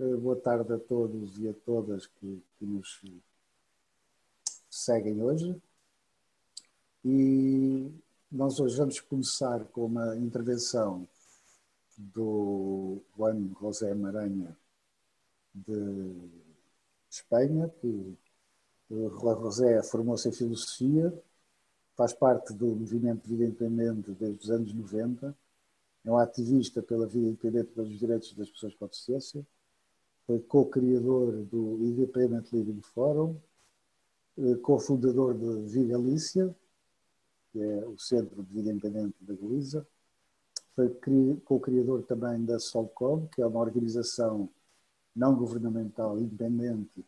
Boa tarde a todos e a todas que nos seguem hoje. E nós hoje vamos começar com uma intervenção do Juan José Maraña de Espanha, que Juan José formou-se em filosofia, faz parte do movimento de vida independente desde os anos 90, é um ativista pela vida independente pelos direitos das pessoas com deficiência, foi co-criador do Independent Living Forum, cofundador de Vigalícia, que é o Centro de Vida Independente da Galiza, foi co-criador também da Solcom, que é uma organização não governamental independente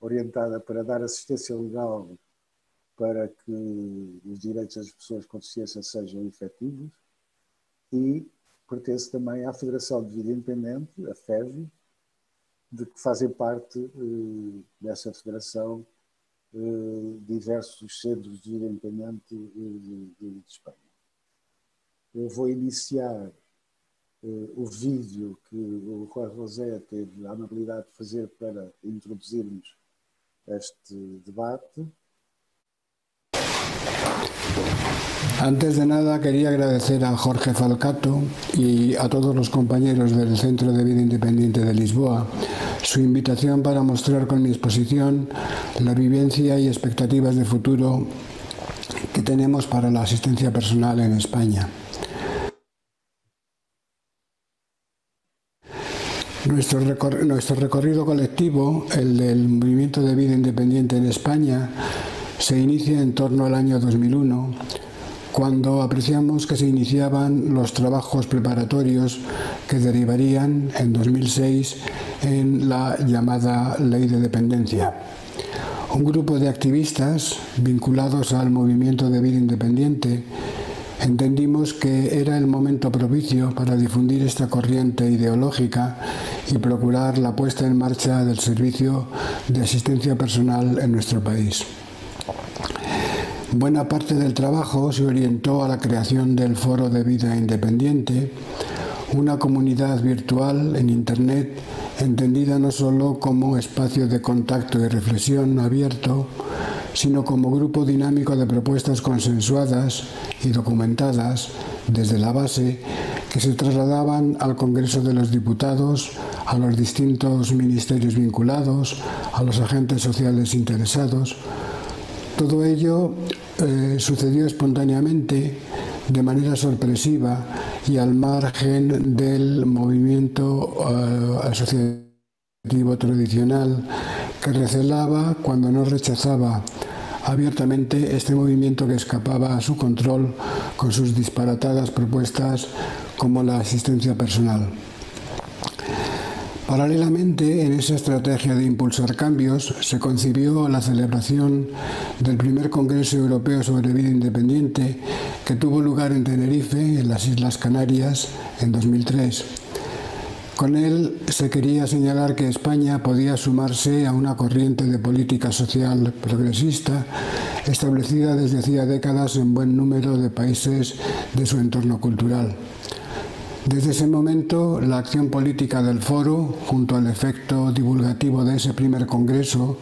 orientada para dar assistência legal para que os direitos das pessoas com deficiência sejam efetivos, e pertence também à Federação de Vida Independente, a FEVI, de que fazem parte dessa federação diversos centros de vida independente de Espanha. Eu vou iniciar o vídeo que o Jorge José teve a amabilidade de fazer para introduzirmos este debate. Antes de nada, quería agradecer a Jorge Falcato y a todos los compañeros del Centro de Vida Independiente de Lisboa su invitación para mostrar con mi exposición la vivencia y expectativas de futuro que tenemos para la asistencia personal en España. Nuestro recorrido colectivo, el del Movimiento de Vida Independiente en España, se inicia en torno al año 2001, cuando apreciamos que se iniciaban los trabajos preparatorios que derivarían en 2006 en la llamada Ley de Dependencia. Un grupo de activistas vinculados al Movimiento de Vida Independiente entendimos que era el momento propicio para difundir esta corriente ideológica y procurar la puesta en marcha del servicio de asistencia personal en nuestro país. Buena parte del trabajo se orientó a la creación del Foro de Vida Independiente, una comunidad virtual en Internet entendida no solo como espacio de contacto y reflexión abierto, sino como grupo dinámico de propuestas consensuadas y documentadas desde la base que se trasladaban al Congreso de los Diputados, a los distintos ministerios vinculados, a los agentes sociales interesados. Todo ello sucedió espontáneamente, de manera sorpresiva y al margen del movimiento asociativo tradicional que recelaba, cuando no rechazaba abiertamente, este movimiento que escapaba a su control con sus disparatadas propuestas como la asistencia personal. Paralelamente, en esa estrategia de impulsar cambios, se concibió la celebración del primer Congreso Europeo sobre Vida Independiente, que tuvo lugar en Tenerife, en las Islas Canarias, en 2003. Con él se quería señalar que España podía sumarse a una corriente de política social progresista establecida desde hacía décadas en buen número de países de su entorno cultural. Desde ese momento, la acción política del foro, junto al efecto divulgativo de ese primer congreso,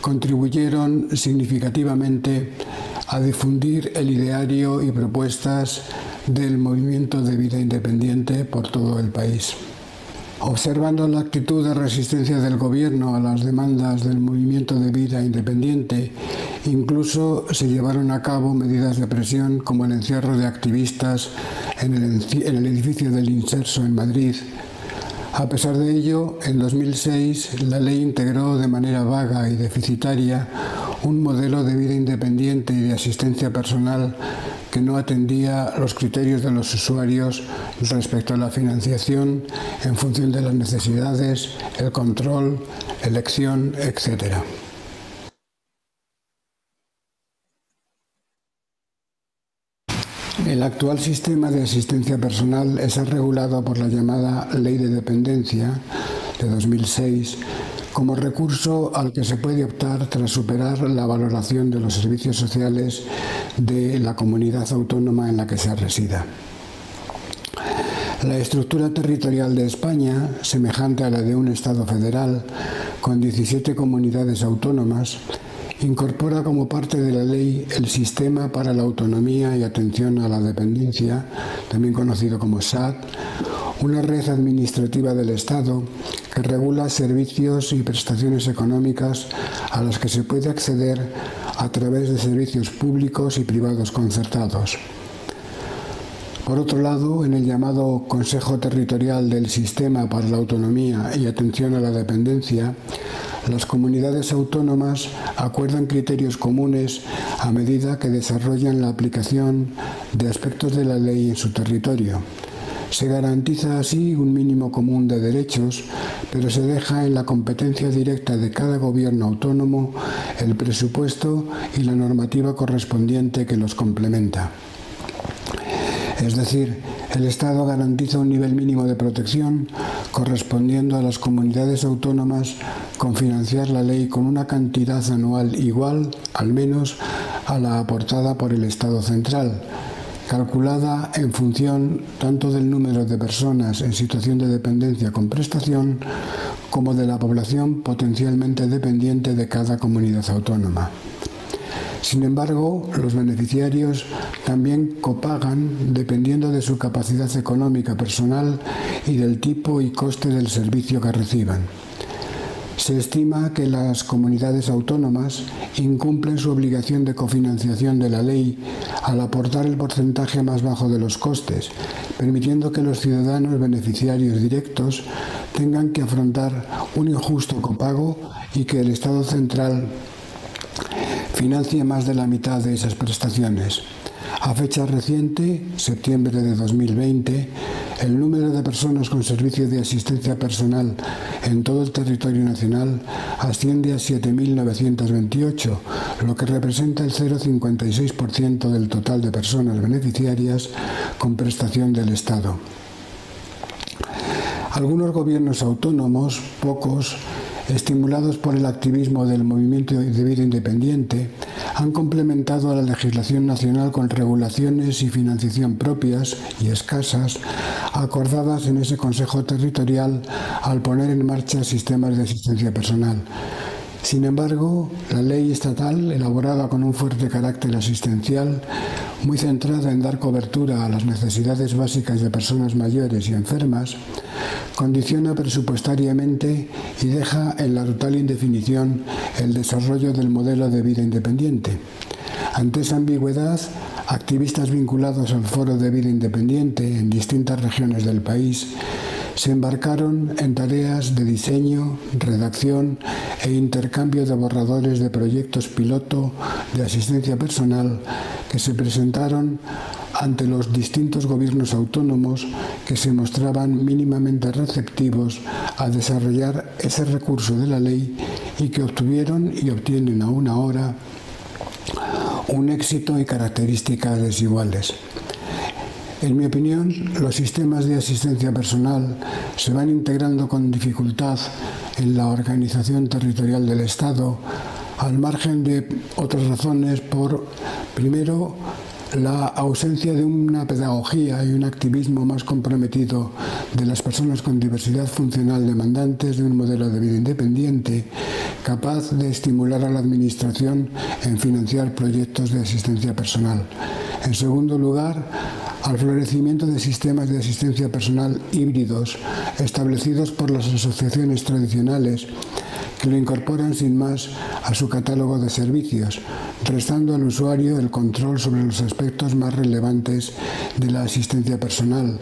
contribuyeron significativamente a difundir el ideario y propuestas del movimiento de vida independiente por todo el país. Observando la actitud de resistencia del gobierno a las demandas del movimiento de vida independiente, incluso se llevaron a cabo medidas de presión como el encierro de activistas en el edificio del Inserso en Madrid. A pesar de ello, en 2006 la ley integró de manera vaga y deficitaria un modelo de vida independiente y de asistencia personal que no atendía los criterios de los usuarios respecto a la financiación en función de las necesidades, el control, elección, etc. El actual sistema de asistencia personal es regulado por la llamada Ley de Dependencia de 2006 como recurso al que se puede optar tras superar la valoración de los servicios sociales de la comunidad autónoma en la que se resida. La estructura territorial de España, semejante a la de un Estado federal, con 17 comunidades autónomas, incorpora como parte de la ley el Sistema para la Autonomía y Atención a la Dependencia, también conocido como SAD, una red administrativa del Estado que regula servicios y prestaciones económicas a las que se puede acceder a través de servicios públicos y privados concertados. Por otro lado, en el llamado Consejo Territorial del Sistema para la Autonomía y Atención a la Dependencia, las comunidades autónomas acuerdan criterios comunes a medida que desarrollan la aplicación de aspectos de la ley en su territorio. Se garantiza así un mínimo común de derechos, pero se deja en la competencia directa de cada gobierno autónomo el presupuesto y la normativa correspondiente que los complementa. Es decir, el Estado garantiza un nivel mínimo de protección correspondiendo a las comunidades autónomas con financiar la ley con una cantidad anual igual, al menos, a la aportada por el Estado central, calculada en función tanto del número de personas en situación de dependencia con prestación como de la población potencialmente dependiente de cada comunidad autónoma. Sin embargo, los beneficiarios también copagan dependiendo de su capacidad económica personal y del tipo y coste del servicio que reciban. Se estima que las comunidades autónomas incumplen su obligación de cofinanciación de la ley al aportar el porcentaje más bajo de los costes, permitiendo que los ciudadanos beneficiarios directos tengan que afrontar un injusto copago y que el Estado central financia más de la mitad de esas prestaciones. A fecha reciente, septiembre de 2020, el número de personas con servicio de asistencia personal en todo el territorio nacional asciende a 7.928, lo que representa el 0,56% del total de personas beneficiarias con prestación del Estado. Algunos gobiernos autónomos, pocos, estimulados por el activismo del movimiento de vida independiente, han complementado a la legislación nacional con regulaciones y financiación propias y escasas, acordadas en ese Consejo Territorial al poner en marcha sistemas de asistencia personal. Sin embargo, la ley estatal, elaborada con un fuerte carácter asistencial, muy centrada en dar cobertura a las necesidades básicas de personas mayores y enfermas, condiciona presupuestariamente y deja en la total indefinición el desarrollo del modelo de vida independiente. Ante esa ambigüedad, activistas vinculados al Foro de Vida Independiente en distintas regiones del país se embarcaron en tareas de diseño, redacción e intercambio de borradores de proyectos piloto de asistencia personal que se presentaron ante los distintos gobiernos autónomos que se mostraban mínimamente receptivos a desarrollar ese recurso de la ley y que obtuvieron y obtienen aún ahora un éxito y características desiguales. En mi opinión, los sistemas de asistencia personal se van integrando con dificultad en la organización territorial del Estado, al margen de otras razones por, primero, la ausencia de una pedagogía y un activismo más comprometido de las personas con diversidad funcional demandantes de un modelo de vida independiente, capaz de estimular a la Administración en financiar proyectos de asistencia personal. En segundo lugar, al florecimiento de sistemas de asistencia personal híbridos establecidos por las asociaciones tradicionales que lo incorporan sin más a su catálogo de servicios, restando al usuario el control sobre los aspectos más relevantes de la asistencia personal,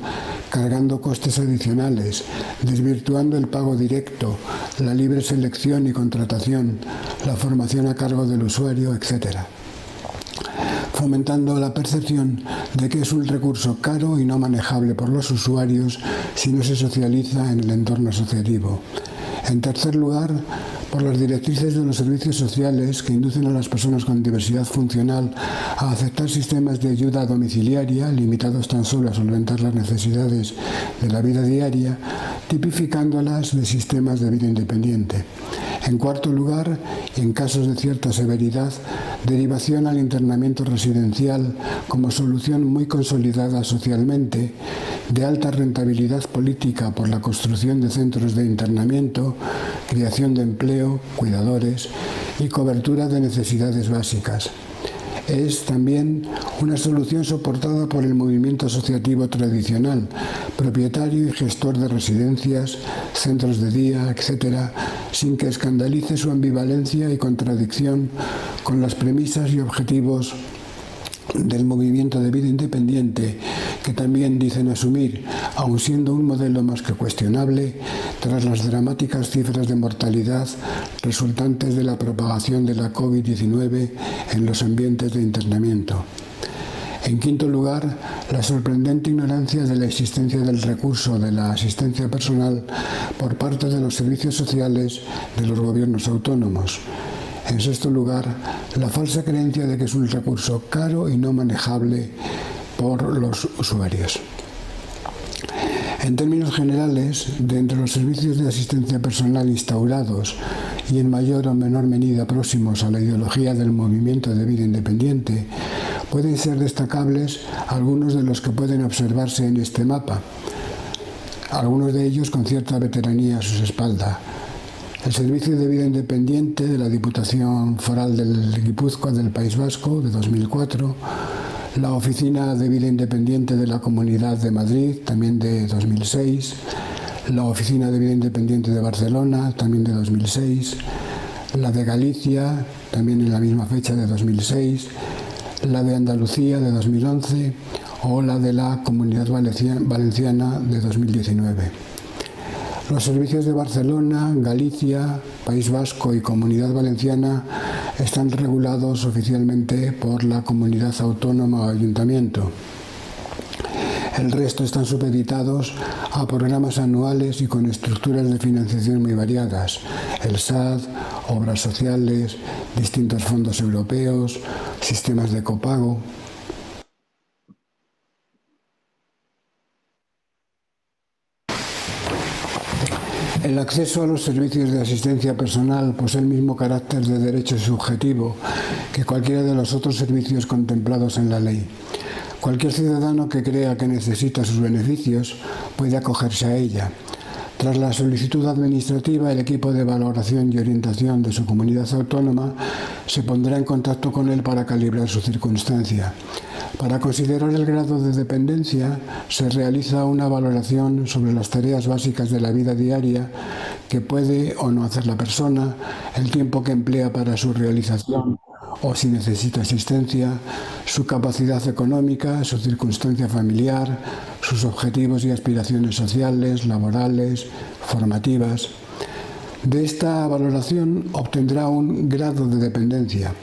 cargando costes adicionales, desvirtuando el pago directo, la libre selección y contratación, la formación a cargo del usuario, etc., fomentando la percepción de que es un recurso caro y no manejable por los usuarios si no se socializa en el entorno asociativo. En tercer lugar, por las directrices de los servicios sociales que inducen a las personas con diversidad funcional a aceptar sistemas de ayuda domiciliaria, limitados tan solo a solventar las necesidades de la vida diaria, tipificándolas de sistemas de vida independiente. En cuarto lugar, en casos de cierta severidad, derivación al internamiento residencial como solución muy consolidada socialmente, de alta rentabilidad política por la construcción de centros de internamiento, creación de empleo, cuidadores y cobertura de necesidades básicas. Es también una solución soportada por el movimiento asociativo tradicional, propietario y gestor de residencias, centros de día, etc., sin que escandalice su ambivalencia y contradicción con las premisas y objetivos del movimiento de vida independiente, que también dicen asumir, aun siendo un modelo más que cuestionable, tras las dramáticas cifras de mortalidad resultantes de la propagación de la COVID-19 en los ambientes de internamiento. En quinto lugar, la sorprendente ignorancia de la existencia del recurso de la asistencia personal por parte de los servicios sociales de los gobiernos autónomos. En sexto lugar, la falsa creencia de que es un recurso caro y no manejable por los usuarios. En términos generales, de entre los servicios de asistencia personal instaurados y en mayor o menor medida próximos a la ideología del movimiento de vida independiente, pueden ser destacables algunos de los que pueden observarse en este mapa, algunos de ellos con cierta veteranía a sus espaldas. El Servicio de Vida Independiente de la Diputación Foral del Guipúzcoa del País Vasco de 2004, la Oficina de Vida Independiente de la Comunidad de Madrid, también de 2006, la Oficina de Vida Independiente de Barcelona, también de 2006, la de Galicia, también en la misma fecha de 2006, la de Andalucía de 2011 o la de la Comunidad Valenciana de 2019. Los servicios de Barcelona, Galicia, País Vasco y Comunidad Valenciana están regulados oficialmente por la comunidad autónoma o ayuntamiento. El resto están supeditados a programas anuales y con estructuras de financiación muy variadas: el SAD, obras sociales, distintos fondos europeos, sistemas de copago. El acceso a los servicios de asistencia personal posee el mismo carácter de derecho subjetivo que cualquiera de los otros servicios contemplados en la ley. Cualquier ciudadano que crea que necesita sus beneficios puede acogerse a ella. Tras la solicitud administrativa, el equipo de valoración y orientación de su comunidad autónoma se pondrá en contacto con él para calibrar su circunstancia. Para considerar el grado de dependencia, se realiza una valoración sobre las tareas básicas de la vida diaria que puede o no hacer la persona, el tiempo que emplea para su realización o si necesita asistencia, su capacidad económica, su circunstancia familiar, sus objetivos y aspiraciones sociales, laborales, formativas. De esta valoración obtendrá un grado de dependencia.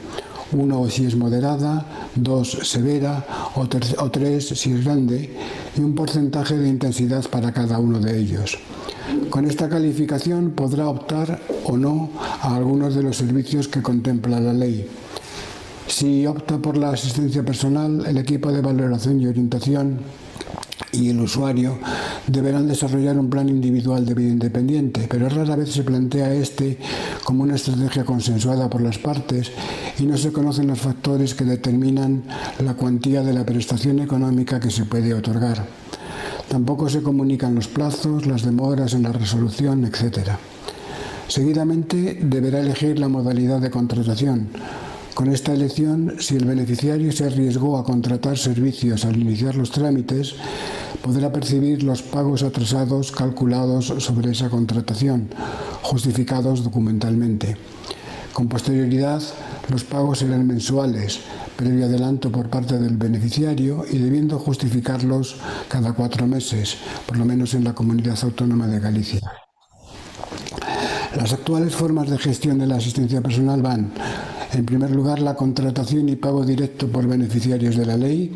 1 si es moderada, 2 severa o 3 si es grande, y un porcentaje de intensidad para cada uno de ellos. Con esta calificación podrá optar o no a algunos de los servicios que contempla la ley. Si opta por la asistencia personal, el equipo de valoración y orientación y el usuario deberán desarrollar un plan individual de vida independiente, pero rara vez se plantea este como una estrategia consensuada por las partes y no se conocen los factores que determinan la cuantía de la prestación económica que se puede otorgar. Tampoco se comunican los plazos, las demoras en la resolución, etc. Seguidamente deberá elegir la modalidad de contratación. Con esta elección, si el beneficiario se arriesgó a contratar servicios al iniciar los trámites, podrá percibir los pagos atrasados calculados sobre esa contratación, justificados documentalmente. Con posterioridad, los pagos serán mensuales, previo adelanto por parte del beneficiario y debiendo justificarlos cada 4 meses, por lo menos en la Comunidad Autónoma de Galicia. Las actuales formas de gestión de la asistencia personal van: en primer lugar, la contratación y pago directo por beneficiarios de la ley.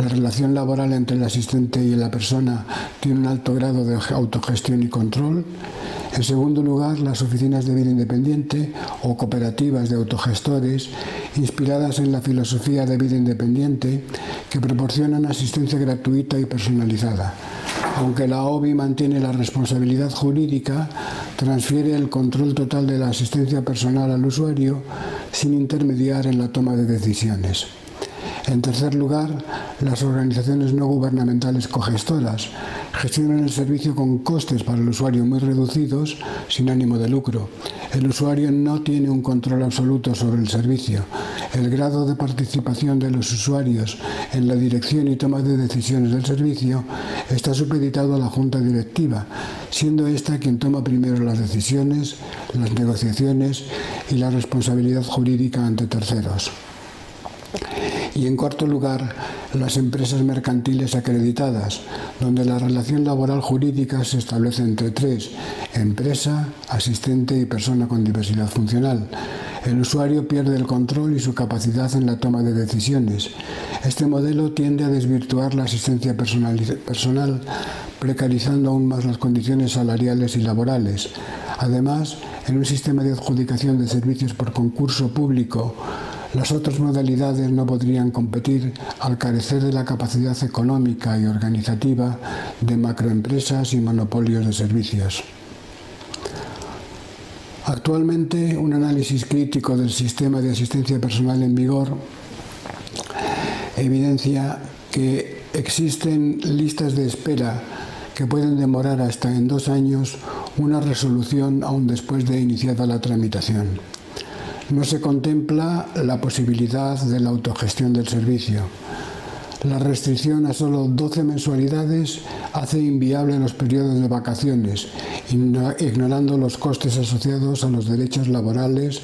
La relación laboral entre el asistente y la persona tiene un alto grado de autogestión y control. En segundo lugar, las oficinas de vida independiente o cooperativas de autogestores, inspiradas en la filosofía de vida independiente, que proporcionan asistencia gratuita y personalizada. Aunque la OVI mantiene la responsabilidad jurídica, transfiere el control total de la asistencia personal al usuario sin intermediar en la toma de decisiones. En tercer lugar, las organizaciones no gubernamentales cogestoras gestionan el servicio con costes para el usuario muy reducidos, sin ánimo de lucro. El usuario no tiene un control absoluto sobre el servicio. El grado de participación de los usuarios en la dirección y toma de decisiones del servicio está supeditado a la Junta Directiva, siendo esta quien toma primero las decisiones, las negociaciones y la responsabilidad jurídica ante terceros. Y en cuarto lugar, las empresas mercantiles acreditadas, donde la relación laboral jurídica se establece entre tres: empresa, asistente y persona con diversidad funcional. El usuario pierde el control y su capacidad en la toma de decisiones. Este modelo tiende a desvirtuar la asistencia personal, precarizando aún más las condiciones salariales y laborales. Además, en un sistema de adjudicación de servicios por concurso público, las otras modalidades no podrían competir al carecer de la capacidad económica y organizativa de macroempresas y monopolios de servicios. Actualmente, un análisis crítico del sistema de asistencia personal en vigor evidencia que existen listas de espera que pueden demorar hasta en 2 años una resolución aún después de iniciada la tramitación. No se contempla la posibilidad de la autogestión del servicio. La restricción a solo 12 mensualidades hace inviable los periodos de vacaciones, ignorando los costes asociados a los derechos laborales,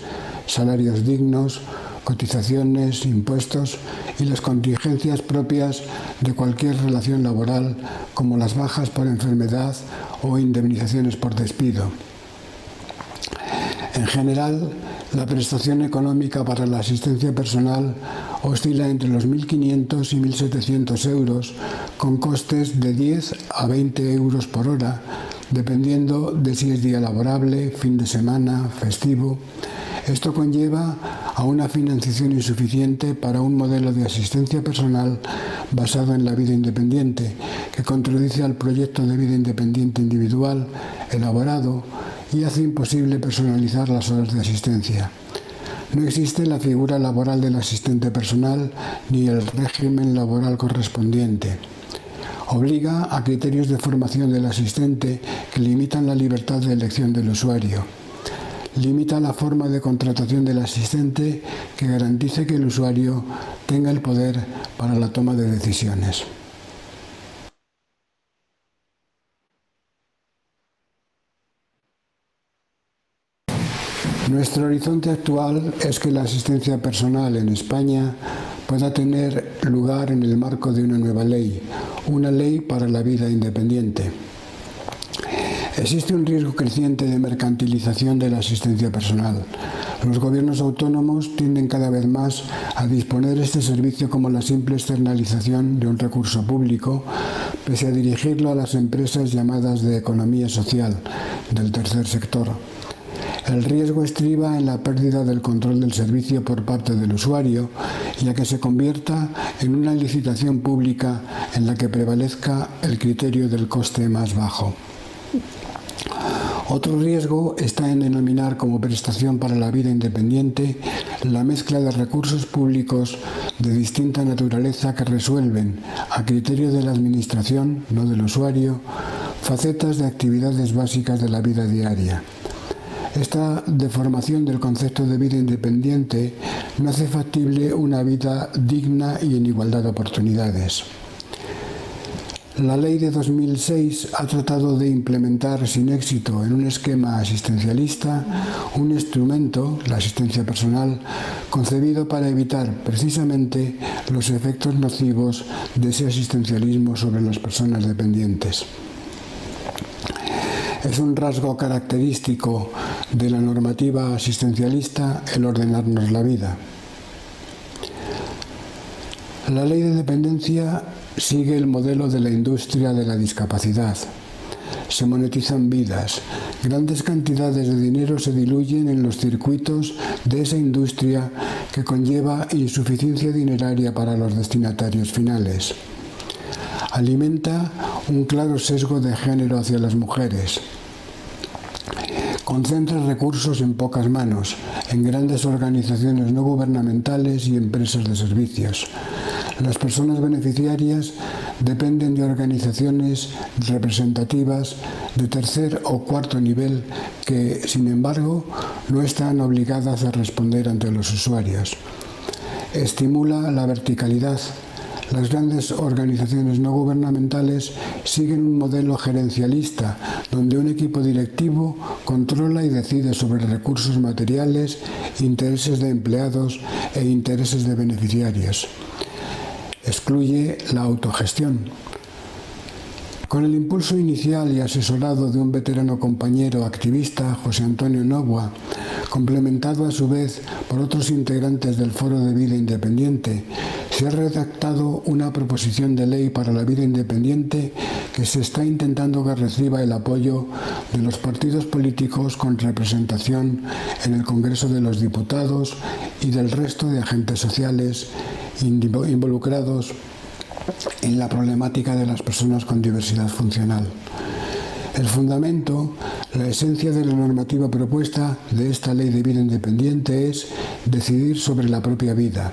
salarios dignos, cotizaciones, impuestos y las contingencias propias de cualquier relación laboral, como las bajas por enfermedad o indemnizaciones por despido. En general, la prestación económica para la asistencia personal oscila entre los 1.500 y 1.700 euros, con costes de 10 a 20 euros por hora, dependiendo de si es día laborable, fin de semana, festivo. Esto conlleva a una financiación insuficiente para un modelo de asistencia personal basado en la vida independiente, que contradice al proyecto de vida independiente individual elaborado y hace imposible personalizar las horas de asistencia. No existe la figura laboral del asistente personal ni el régimen laboral correspondiente. Obliga a criterios de formación del asistente que limitan la libertad de elección del usuario. Limita la forma de contratación del asistente que garantice que el usuario tenga el poder para la toma de decisiones. Nuestro horizonte actual es que la asistencia personal en España pueda tener lugar en el marco de una nueva ley, una ley para la vida independiente. Existe un riesgo creciente de mercantilización de la asistencia personal. Los gobiernos autónomos tienden cada vez más a disponer este servicio como la simple externalización de un recurso público, pese a dirigirlo a las empresas llamadas de economía social, del tercer sector. El riesgo estriba en la pérdida del control del servicio por parte del usuario y a que se convierta en una licitación pública en la que prevalezca el criterio del coste más bajo. Otro riesgo está en denominar como prestación para la vida independiente la mezcla de recursos públicos de distinta naturaleza que resuelven, a criterio de la administración, no del usuario, facetas de actividades básicas de la vida diaria. Esta deformación del concepto de vida independiente no hace factible una vida digna y en igualdad de oportunidades. La Ley de 2006 ha tratado de implementar sin éxito en un esquema asistencialista un instrumento, la asistencia personal, concebido para evitar precisamente los efectos nocivos de ese asistencialismo sobre las personas dependientes. Es un rasgo característico de la normativa asistencialista el ordenarnos la vida. La Ley de Dependencia sigue el modelo de la industria de la discapacidad. Se monetizan vidas. Grandes cantidades de dinero se diluyen en los circuitos de esa industria que conlleva insuficiencia dineraria para los destinatarios finales. Alimenta un claro sesgo de género hacia las mujeres. Concentra recursos en pocas manos, en grandes organizaciones no gubernamentales y empresas de servicios. Las personas beneficiarias dependen de organizaciones representativas de tercer o cuarto nivel que, sin embargo, no están obligadas a responder ante los usuarios. Estimula la verticalidad. Las grandes organizaciones no gubernamentales siguen un modelo gerencialista, donde un equipo directivo controla y decide sobre recursos materiales, intereses de empleados e intereses de beneficiarios. Excluye la autogestión. Con el impulso inicial y asesorado de un veterano compañero activista, José Antonio Novoa, complementado a su vez por otros integrantes del Foro de Vida Independiente, se ha redactado una proposición de ley para la vida independiente que se está intentando que reciba el apoyo de los partidos políticos con representación en el Congreso de los Diputados y del resto de agentes sociales involucrados en la problemática de las personas con diversidad funcional. El fundamento, la esencia de la normativa propuesta de esta Ley de Vida Independiente es decidir sobre la propia vida.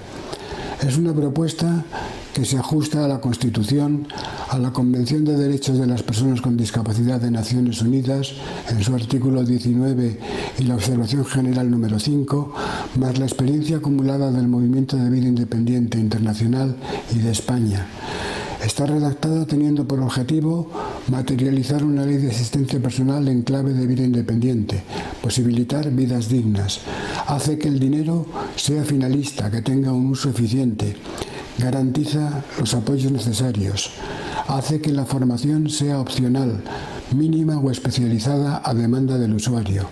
Es una propuesta que se ajusta a la Constitución, a la Convención de Derechos de las Personas con Discapacidad de Naciones Unidas, en su artículo 19 y la Observación General número 5, más la experiencia acumulada del Movimiento de Vida Independiente Internacional y de España. Está redactada teniendo por objetivo materializar una ley de asistencia personal en clave de vida independiente, posibilitar vidas dignas, hace que el dinero sea finalista, que tenga un uso eficiente, garantiza los apoyos necesarios, hace que la formación sea opcional, mínima o especializada a demanda del usuario.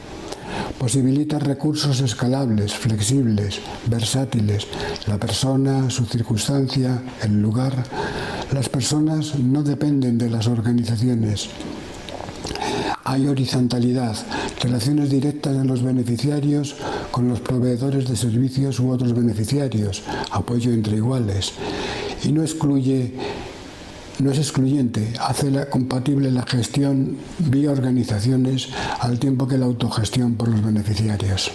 Posibilita recursos escalables, flexibles, versátiles, la persona, su circunstancia, el lugar. Las personas no dependen de las organizaciones. Hay horizontalidad, relaciones directas de los beneficiarios con los proveedores de servicios u otros beneficiarios, apoyo entre iguales. Y no es excluyente, hace compatible la gestión vía organizaciones al tiempo que la autogestión por los beneficiarios.